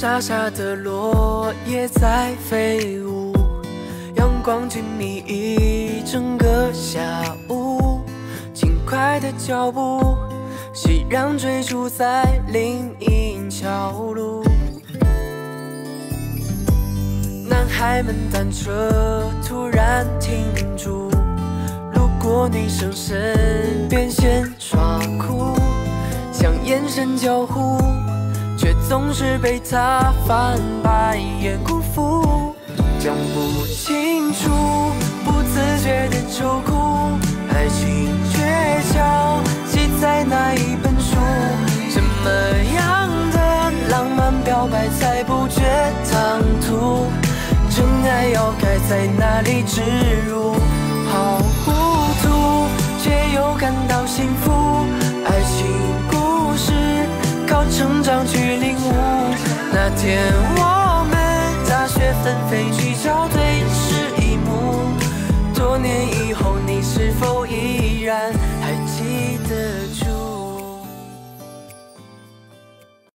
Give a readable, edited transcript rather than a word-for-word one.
沙沙的落叶在飞舞，阳光浸溺一整个下午，轻快的脚步，熙攘追逐在另一条路。男孩们单车突然停住，路过女生身边先耍酷，想眼神交互，却总是被他翻白眼辜负。讲不清楚，不自觉的抽哭，爱情诀窍记在哪一本书？什么样的浪漫表白才不觉唐突？真爱要该在哪里植入？好糊涂，却又感到幸福。爱情故事靠成长去领悟。那天我们大雪纷飞，去校对视一幕，多年以后。